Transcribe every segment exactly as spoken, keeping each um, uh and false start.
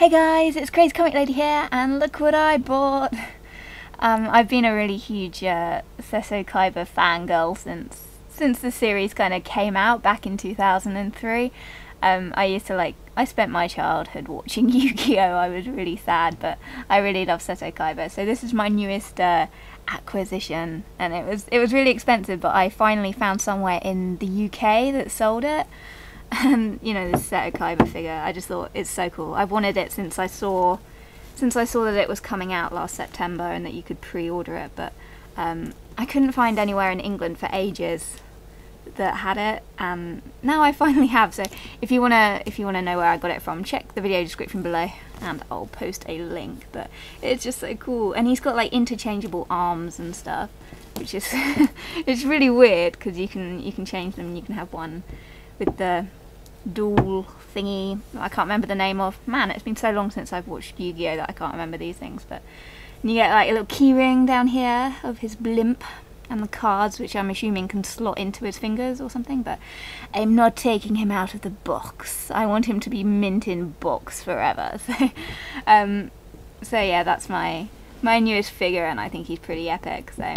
Hey guys, it's Crazy Comic Lady here, and look what I bought! Um, I've been a really huge uh, Seto Kaiba fangirl since since the series kind of came out back in two thousand three. Um, I used to like, I spent my childhood watching Yu-Gi-Oh! I was really sad, but I really love Seto Kaiba. So this is my newest uh, acquisition, and it was, it was really expensive, but I finally found somewhere in the U K that sold it. And you know, this Seto Kaiba figure, I just thought it's so cool. I've wanted it since I saw, since I saw that it was coming out last September and that you could pre-order it. But um, I couldn't find anywhere in England for ages that had it. Um, now I finally have. So if you wanna, if you wanna know where I got it from, check the video description below, and I'll post a link. But it's just so cool, and he's got like interchangeable arms and stuff, which is it's really weird because you can you can change them. And you can have one with the dual thingy I can't remember the name of. Man, it's been so long since I've watched Yu-Gi-Oh! That I can't remember these things. But and you get like a little key ring down here of his blimp and the cards, which I'm assuming can slot into his fingers or something, but I'm not taking him out of the box. I want him to be mint in box forever. So um, so yeah, that's my my newest figure, and I think he's pretty epic. So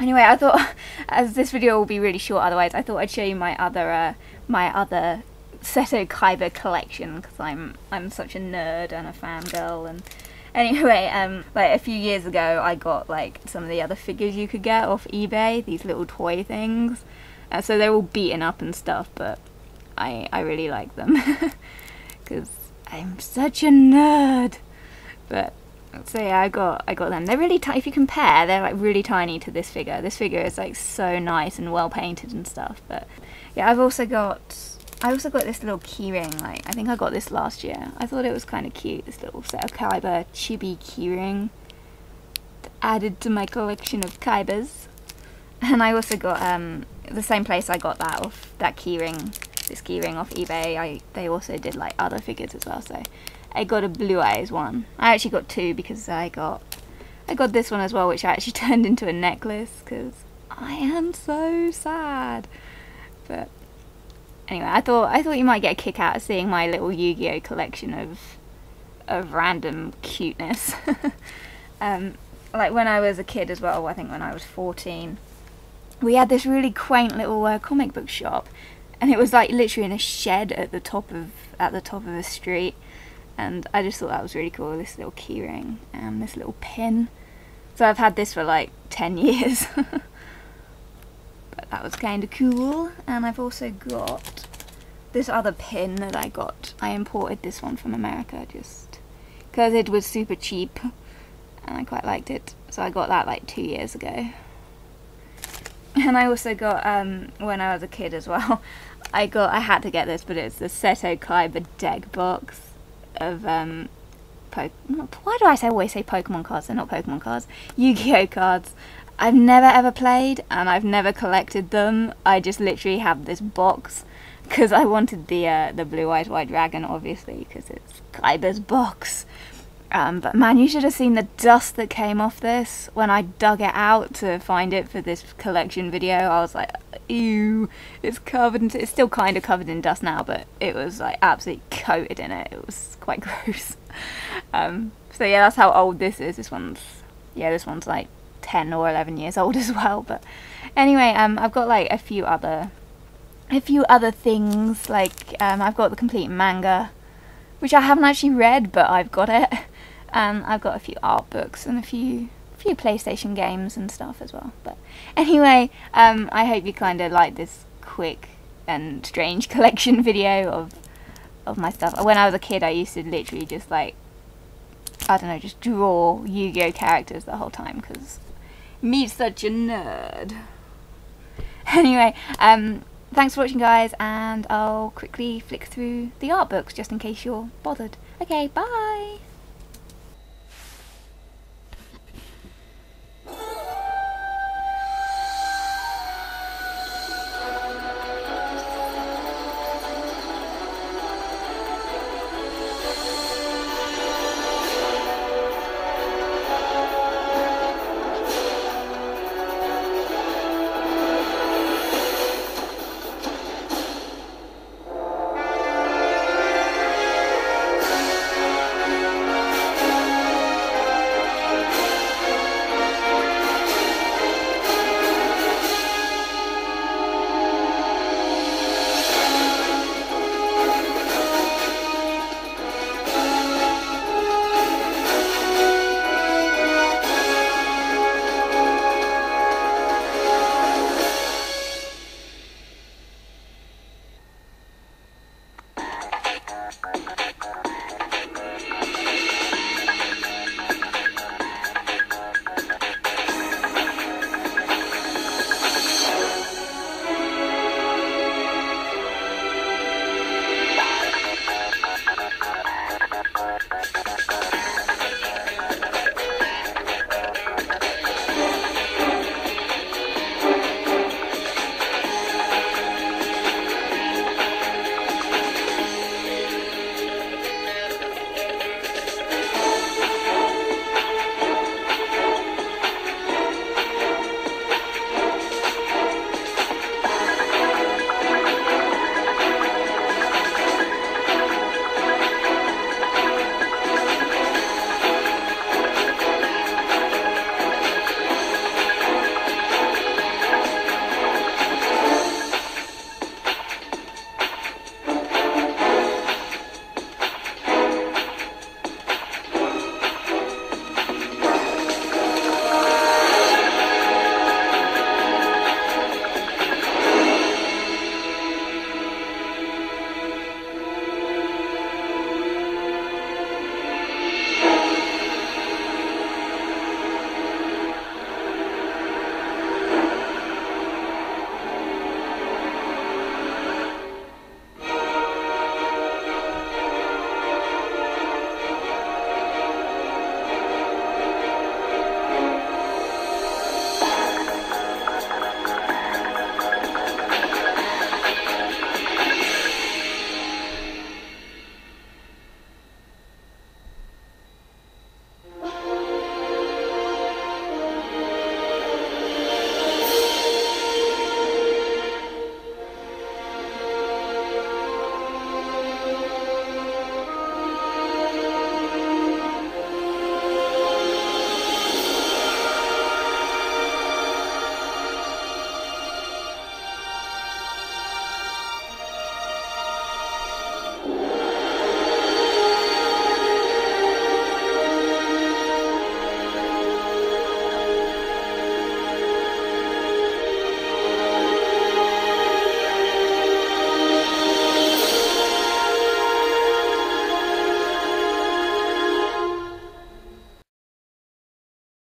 anyway, I thought, as this video will be really short otherwise, I thought I'd show you my other uh, my other Seto Kaiba collection, because I'm I'm such a nerd and a fangirl. And anyway, um, like a few years ago, I got like some of the other figures you could get off eBay, these little toy things. Uh, so they're all beaten up and stuff, but I I really like them because I'm such a nerd. But so yeah, I got I got them. They're really tiny. If you compare, they're like really tiny to this figure. This figure is like so nice and well painted and stuff. But yeah, I've also got. I also got this little keyring, like, I think I got this last year. I thought it was kind of cute, this little Seto Kaiba chibi keyring added to my collection of Kaibas. And I also got, um, the same place I got that off, that keyring, this keyring off eBay, I, they also did, like, other figures as well, so I got a Blue Eyes one. I actually got two, because I got, I got this one as well, which I actually turned into a necklace, because I am so sad. But anyway, I thought I thought you might get a kick out of seeing my little Yu-Gi-Oh collection of of random cuteness. um, like when I was a kid as well, I think when I was fourteen, we had this really quaint little uh, comic book shop, and it was like literally in a shed at the top of at the top of a street, and I just thought that was really cool. This little keyring and this little pin. So I've had this for like ten years. That was kind of cool. And I've also got this other pin that I got. I imported this one from America just because it was super cheap and I quite liked it, so I got that like two years ago. And I also got, um, when I was a kid as well, I got, I had to get this, but it's the Seto Kaiba deck box of um, po why do I say, always say Pokemon cards? They're not Pokemon cards, Yu-Gi-Oh cards. I've never ever played and I've never collected them. I just literally have this box because I wanted the uh, the Blue Eyes White Dragon, obviously, because it's Kaiba's box. Um, but man, you should have seen the dust that came off this when I dug it out to find it for this collection video. I was like, ew, it's covered in, it's still kind of covered in dust now, but it was like absolutely coated in it. It was quite gross. Um, so yeah, that's how old this is. This one's, yeah, this one's like ten or eleven years old as well. But anyway, um, I've got like a few other a few other things, like um, I've got the complete manga, which I haven't actually read, but I've got it. Um, I've got a few art books and a few few PlayStation games and stuff as well. But anyway, um, I hope you kind of like this quick and strange collection video of of my stuff. When I was a kid, I used to literally just like, I don't know, just draw Yu-Gi-Oh characters the whole time because me such a nerd. Anyway, um, thanks for watching guys, and I'll quickly flick through the art books just in case you're bothered. Okay, bye!